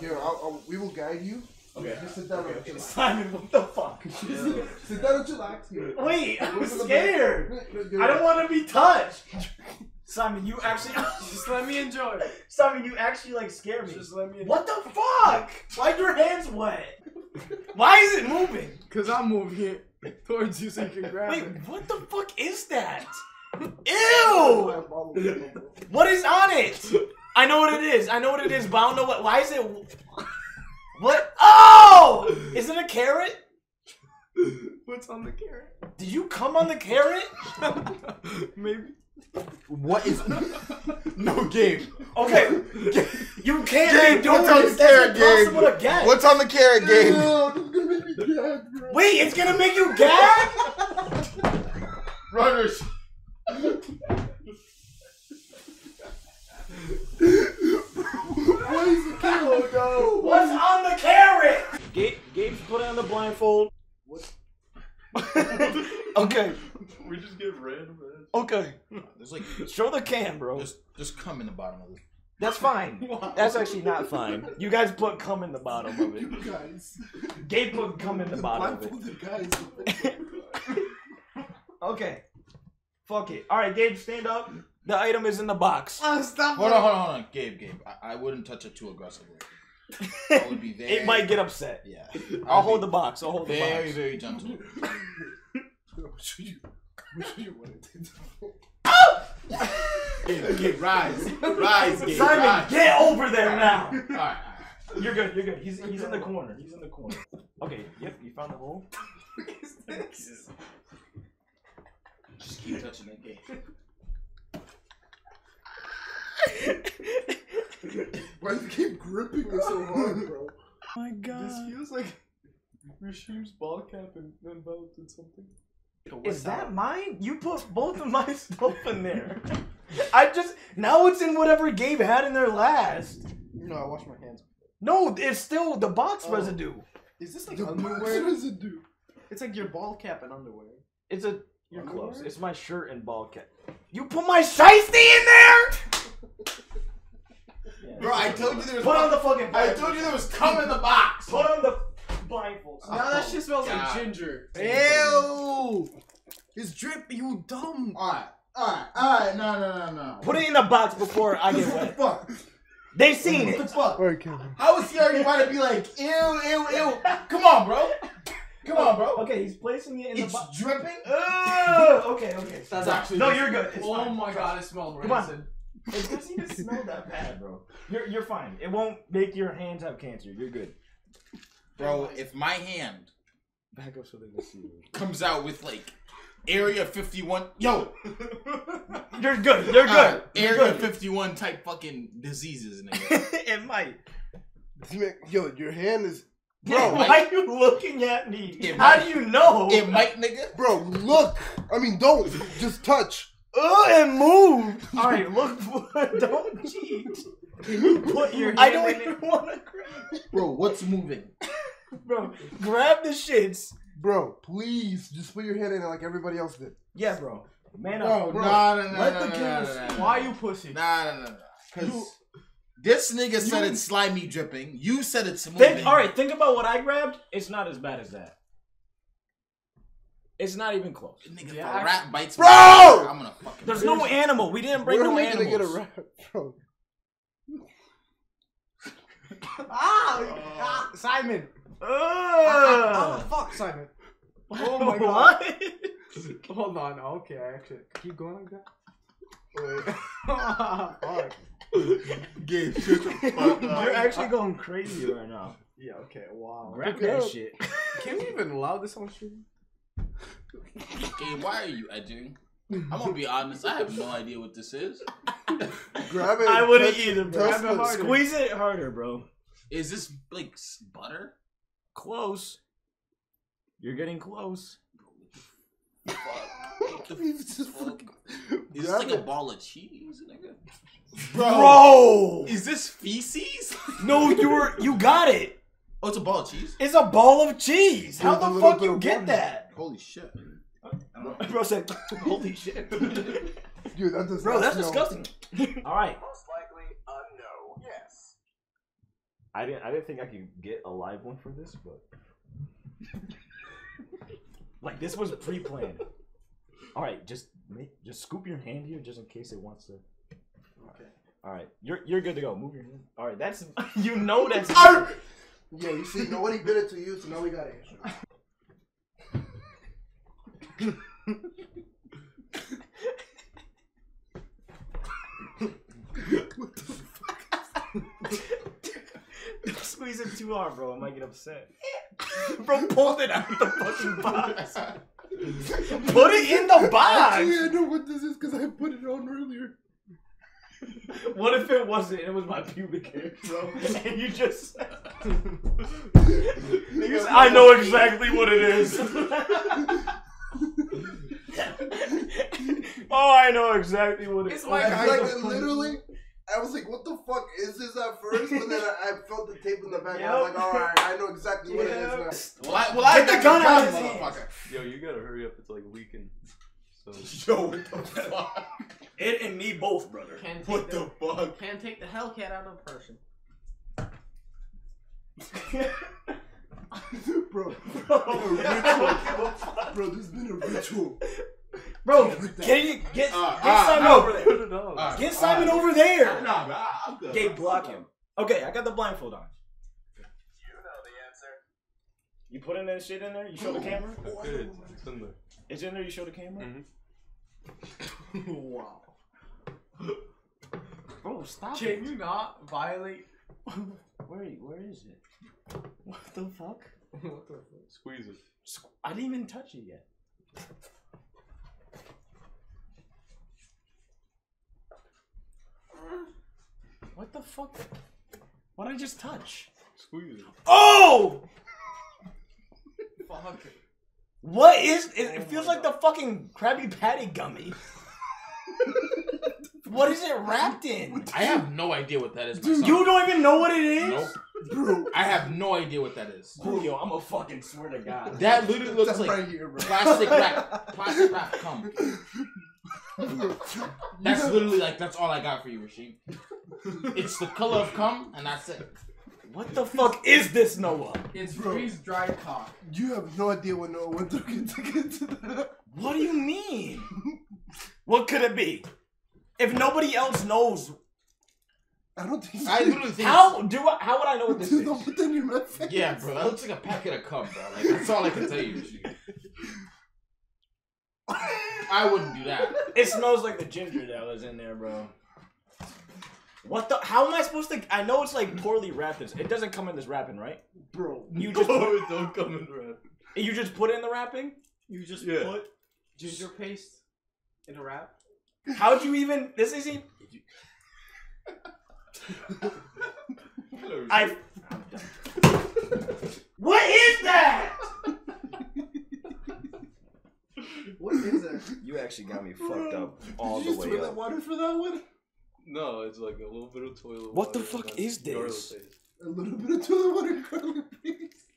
Here, we will guide you. Okay. Okay. Simon, what the fuck? Sit down and chillax. Wait, I'm scared. I don't want to be touched. Simon, you actually just let me enjoy. Simon, you actually like scare me. Just let me enjoy. What the fuck? Why'd your hands wet? Why is it moving? Cause I'm moving it towards you so you can grab it. Wait, what the fuck is that? Ew! What is on it? I know what it is. I know what it is, but I don't know what. Why is it? What? Oh! Is it a carrot? What's on the carrot? Did you come on the carrot? Maybe. What is? No game. Okay. You can't game, be doing this. That's impossible to guess. What's on the carrot game? No, this is gonna make me gag, bro. Wait, it's gonna make you gag? Runners. What is the carrot? No. What's on the carrot? Gabe's putting on the blindfold. What? Okay. We just get random. Okay. There's like show the cam, bro. Just cum in the bottom of it. That's fine. Wow. That's actually not fine. You guys put cum in the bottom of it. You guys. Gabe put cum in the bottom of it. Guys. Okay. Fuck it. All right, Gabe, stand up. The item is in the box. Oh, stop. Hold on. Gabe. I wouldn't touch it too aggressively. I would be very... It might get upset. Yeah. I'll hold the box. I'll hold the box. Very, very gentle. What should you want to do? Oh! Gabe, rise. Rise, Gabe. Simon, rise. Get over there now. All right. You're good. He's in the corner. Okay, yep, you found the hole. What is this? Just keep touching that game. Why do you keep gripping it so hard, bro? Oh my god. This feels like Rashim's ball cap enveloped in something. Is that mine? You put both of my stuff in there. Now it's in whatever Gabe had in there last. No, I washed my hands. No, it's still the box residue. Is this like the underwear? Box residue? It's like your ball cap and underwear. It's a... You're close. It's my shirt and ball cap. You put my shiesty in there?! Yeah, bro, I told you there was... Put on the fucking blindfold. I told you there was cum in the box. Put on the blindfold. Now that shit smells like ginger. Ew! It's drippy, you dumb. Alright. No. Put it in the box before I get wet. What the fuck? They've seen it. What the fuck? Where, Kevin? How is he already about to be like, ew. Come on, bro. Come on, bro. Okay, he's placing it in the box. It's dripping? Okay. That's actually... No, you're good. It's fine. My god, it smelled rancid. It doesn't even smell that bad, bro. You're fine. It won't make your hands have cancer. You're good. Bro, if my hand... Back up so they can see you. ...comes out with, like, Area 51... Yo! You're good. You're good. Area 51 type fucking diseases, nigga. It might. Yo, your hand is... Bro, why are you looking at me? How do you know? It might, nigga. Bro, look. I mean, don't. Just touch. And move. All right, look. Don't cheat. You put your hand I don't even want to grab. Bro, what's moving? Bro, grab the shits. Bro, please. Just put your hand in it like everybody else did. Yeah, bro. Man up. Bro. No. Let the kids. Why you pussy? No. Because... This nigga said it's slimy dripping. You said it's moving. Alright, think about what I grabbed. It's not as bad as that. It's not even close. Nigga, yeah, a rat bites me. Bro! I'm gonna fucking... There's no animal. We didn't bring no animals. Where are we gonna get a rat, bro? Simon! Fuck, Simon. Oh my god. What? Hold on. Okay, I actually... Keep going like that? Wait. Fuck. Gabe, shut the fuck up. You're actually going crazy right now. Yeah, okay, wow. Grab that shit. Can we even allow this on stream? Gabe, why are you edging? I'm gonna be honest, I have no idea what this is. Grab it. I wouldn't either, bro. Grab it harder. Squeeze it harder, bro. Is this, like, butter? Close. You're getting close. Fuck. Is this like a ball of cheese, nigga? Bro! Is this feces? No, you got it! Oh, it's a ball of cheese? It's a ball of cheese! How the fuck you get that? Holy shit. Bro said, holy shit. Dude, that's disgusting. Alright. Most likely, no. Yes. I didn't think I could get a live one for this, but like this was pre-planned. All right, just scoop your hand here just in case it wants to. Okay. All right, you're good to go. Move your hand. All right, that's you know that's. Yeah, you see, nobody did it to you, so now we got answer. What the fuck? Squeeze it too hard, bro. I might get upset. Bro, pulled it out of the fucking box. Put it in the box. Actually, I know what this is because I put it on earlier. What if it wasn't? It was my pubic hair, bro. And you just. Niggas, I know exactly what it is. Oh, I know exactly what it is. It's like, literally, I was like, what the fuck is this at first? But then I felt the tape in the back. Yep. I was like, alright, I know exactly what it is now. Well, I get the gun out of motherfucker. Yo, you gotta hurry up. It's like leaking. So. Yo, what the fuck? It and me both, brother. What the fuck? Can't take the Hellcat out of a person. Bro, this has been a ritual. Bro, can you get Simon over there? Get Simon over there. Nah, bro. Gabe, block him. Okay, I got the blindfold on. You know the answer. You put in that shit in there? You show the camera? It's in there. It's in there, you show the camera? Mm-hmm. Wow. Bro, stop it. Can you not violate? Where is it? What the fuck? What the fuck? Squeeze it. I didn't even touch it yet. What the fuck? What did I just touch? Squeeze it. Oh! Fuck it. What is it? It feels like the fucking Krabby Patty gummy. What is it wrapped in? I have no idea what that is. Dude, you don't even know what it is? Nope. Bro, I have no idea what that is. Bro, yo, I'm a fucking swear to God. That literally looks like right here, bro. Plastic wrap. Plastic wrap cum. That's literally like, that's all I got for you, Rasheed. It's the color of cum, and that's it. What the fuck is this, Noah? It's freeze-dried cock. You have no idea what Noah went through to get to that. What do you mean? What could it be? If nobody else knows, I don't think. I literally think. How would I know what this is? Don't put that in your mouth. Yeah, bro, that looks like a packet of cum, bro. Like, that's all I can tell you. I wouldn't do that. It smells like the ginger that was in there, bro. What the? How am I supposed to? I know it's like poorly wrapped. It doesn't come in this wrapping, right, bro? You just put, it don't come in the wrapping. You just put it in the wrapping. You just put ginger paste in a wrap. How'd you even? This isn't. I'm done. What is that? What is that? You actually got me fucked up all the way up. Did you toilet water for that one? No, it's like a little bit of toilet water. What the fuck is this? A little bit of toilet water and garlic paste.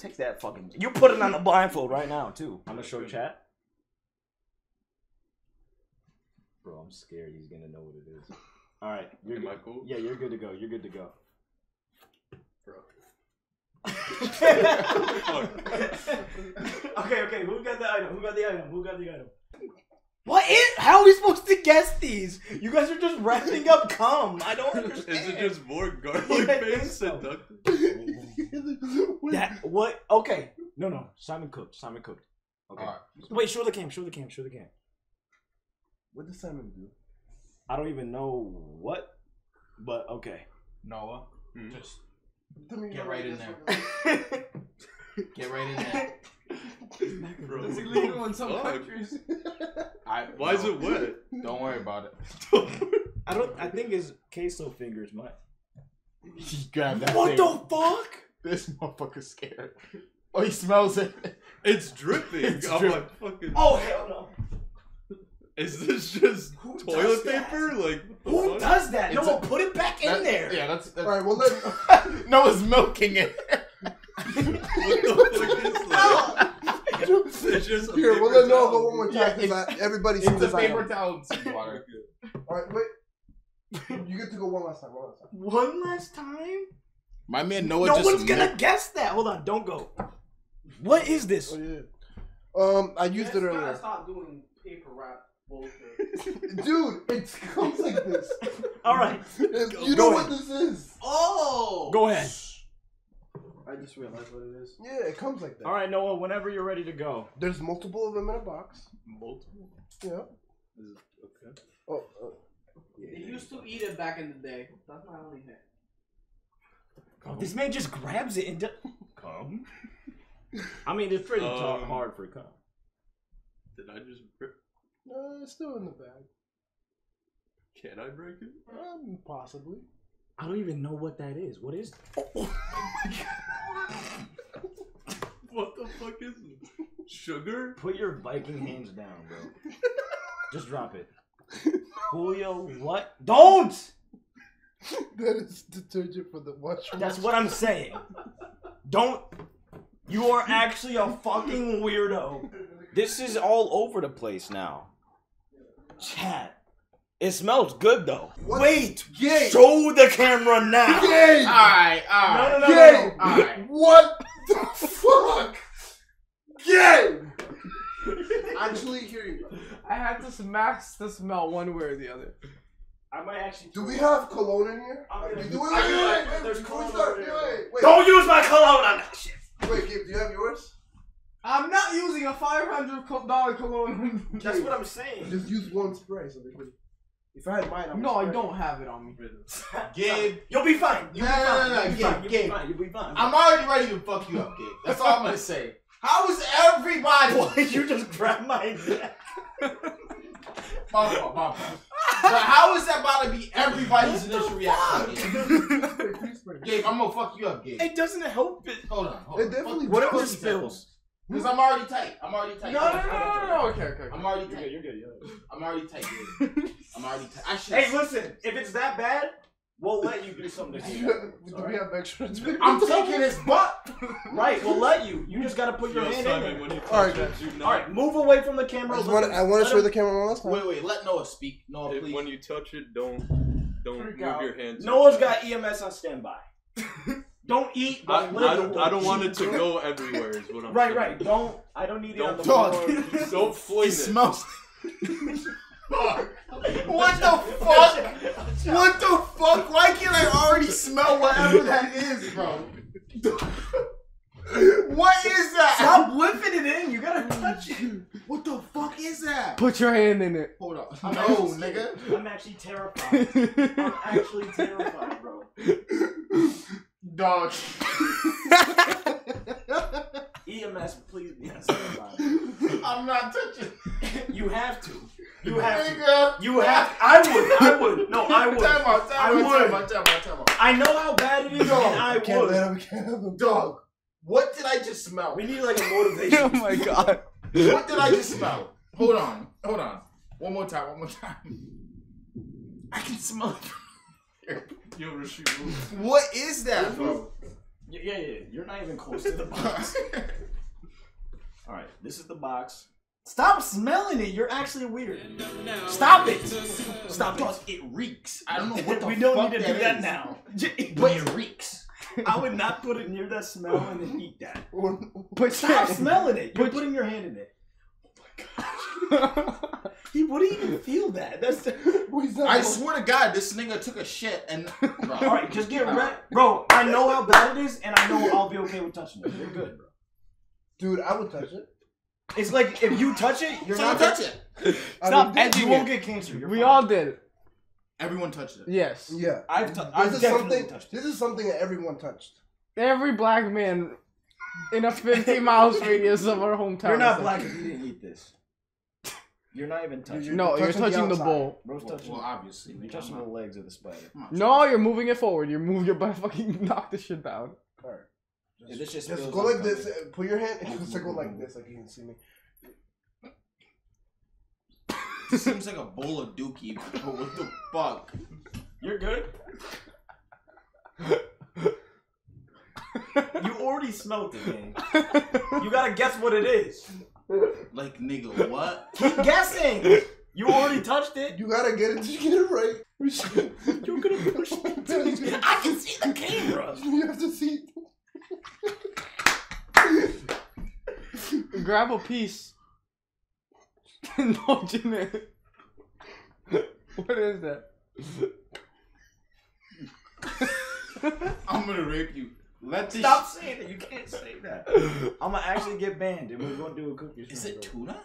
Take that fucking. You put it on the blindfold right now too. I'm gonna show chat. Bro, I'm scared he's gonna know what it is. All right, you're good. Cool? Yeah, you're good to go. You're good to go. Bro. Okay. Who got the item? Who got the item? Who got the item? What is? How are we supposed to guess these? You guys are just wrapping up cum. I don't understand. Is it just more garlic paste seductive? That what? Okay. No. Simon cooked. Simon cooked. Okay. Right. Wait. Show the cam. Show the cam. Show the cam. What does Simon do? I don't even know what, but okay. Noah, just get right in there. Get right in there. It's illegal in some countries. Why is it wet? Don't worry about it. I think it's queso fingers, Mike. He grabbed that. What the fuck? This motherfucker's scared. Oh, he smells it. It's dripping. Like, fucking. Oh hell no. Is this just toilet paper? Like, who does that? No one put it back in there. Yeah, that's all right. Well, let Noah's milking it. What the fuck is that? It's just here. We'll let Noah go one more time because everybody sees this. It's a paper towel. Water. All right, wait. You get to go one last time. One last time? My man Noah just... No one's going to guess that. Hold on. Don't go. What is this? Oh, yeah. I used it earlier. I stopped doing paper wrap bullshit. Dude, it comes like this. All right. You know what this is. Oh. Go ahead. I just realized what it is. Yeah, it comes like that. All right, Noah, whenever you're ready to go. There's multiple of them in a box. Multiple? Yeah. Okay. Oh, they used to eat it back in the day. That's my only hit. Oh, this man just grabs it and does... Come? I mean, it's pretty hard for cum. Did I just... No, it's still in the bag. Can I break it? Possibly. I don't even know what that is. What is... Oh my God. What the fuck is it? Sugar? Put your Viking hands down, bro. Just drop it. Julio, what? Don't! That is detergent for the washroom. That's what I'm saying. Don't. You are actually a fucking weirdo. This is all over the place now. Chat. It smells good though. What? Wait! Yay. Show the camera now! Yay! Alright, alright. No. Alright. What the fuck? Yay! Actually, hear you. I have to smash the smell one way or the other. I might actually. Do we have cologne in here? Wait, don't use my cologne on that shit. Wait, Gabe, do you have yours? I'm not using a $500 cologne. That's what I'm saying. Just use one spray. So if I had mine, I'm no, I don't have it on me. Gabe, you'll be fine. You'll be fine. I'm already ready to fuck you up, Gabe. That's all I'm gonna say. How is everybody? Why did you just grab my neck? Mama. But how is that about to be everybody's initial reaction? Gabe, I'm gonna fuck you up, Gabe. It doesn't help it. Hold on. It definitely. What if it spills? Because I'm already tight. No. Okay. I'm already tight. You're good. Yeah. I'm already tight, Gabe. Hey, listen. If it's that bad, we'll let you do something to you. We have extra. I'm taking his butt. Right, we'll let you. You just gotta put your hand in there. All right, move away from the camera. I want to show the camera one last time. Wait, let Noah speak. Noah, please. When you touch it, don't move your hands. Noah's got EMS on standby. Don't eat. I don't want it to go everywhere. Is what I'm saying. Right. Don't. I don't need it on the floor. Don't fling it. It smells. What the fuck? What the fuck? Why can't I already smell whatever that is, bro? What is that? Stop whipping it in. You gotta touch it. What the fuck is that? Put your hand in it. Hold up. No, nigga. I'm actually terrified. Bro. Dog. EMS, please be on standby. I'm not touching. You have to. I would. Time out. I know how bad it is, and I would. I can't let him. Dog, what did I just smell? We need like a motivation. Oh my God. What did I just smell? Hold on. One more time. I can smell it. Yo, Rishi, move. What is that, bro? Yeah. You're not even close to the box. All right, this is the box. Stop smelling it. You're actually weird. Stop it. Because it reeks. I don't know what the fuck that is. We don't need to do that now. But it reeks. I would not put it near that smell and then eat that. But stop smelling it. You're putting your hand in it. Oh my gosh. He wouldn't even feel that. I swear to God, this nigga took a shit and... Bro. All right, just get ready. Bro, I know how bad it is and I know I'll be okay with touching it. You're good, bro. Dude, I would touch it. It's like if you touch it, you're not touch it. Stop, and you won't get cancer. We all did it. Everyone touched it. Yes. Yeah. I've definitely touched it. This is something that everyone touched. Every black man in a 50 miles radius of our hometown. You're not black if you didn't eat this. You're not even touching. You're touching the bowl. Bro's touching. Well, obviously, you're touching the legs of the spider. No, you're moving it forward. You're moving your butt. Fucking knock this shit down. All right. Just go like this. Put your hand in a circle like this, like you can see me. This seems like a bowl of dookie, bro. What the fuck? You're good? You already smelled it, man. You gotta guess what it is. Like, nigga, what? Keep guessing! You already touched it. You gotta get it right. grab a piece and punch in it. What is that? I'm gonna rape you. Stop saying that. You can't say that. I'm gonna actually get banned, and we're gonna do a cookie. Is it tuna?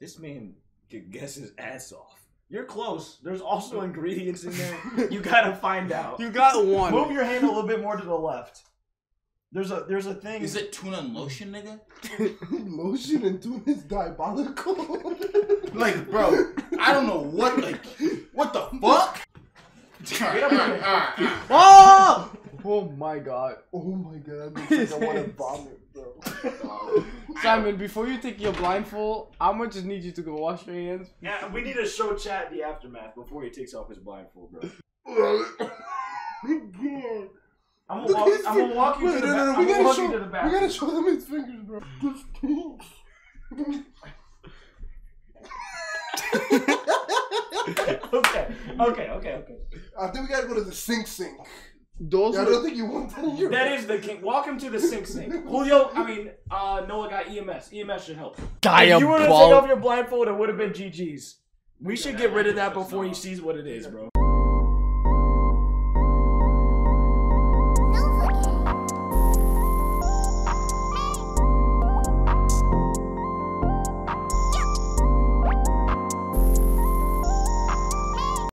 This man could guess his ass off. You're close. There's also ingredients in there. You gotta find out. You got one. Move your hand a little bit more to the left. There's a thing. Is it tuna and lotion, nigga? Lotion and tuna is diabolical. Like, bro, I don't know what. Like, what the fuck? Oh! Oh my god. Oh my god. Like I want to vomit, bro. Simon, before you take your blindfold, I'm gonna just need you to go wash your hands. Yeah, we need to show Chad the aftermath before he takes off his blindfold, bro. God. I'm gonna walk you to the bathroom. We gotta show them his fingers, bro. Okay. I think we gotta go to the sink. Those I don't think you want that in your That is the king. Welcome to the sink. Julio, Noah got EMS. EMS should help. If you were to take off your blindfold, it would have been GG's. We should get rid of that before he sees what it is, bro.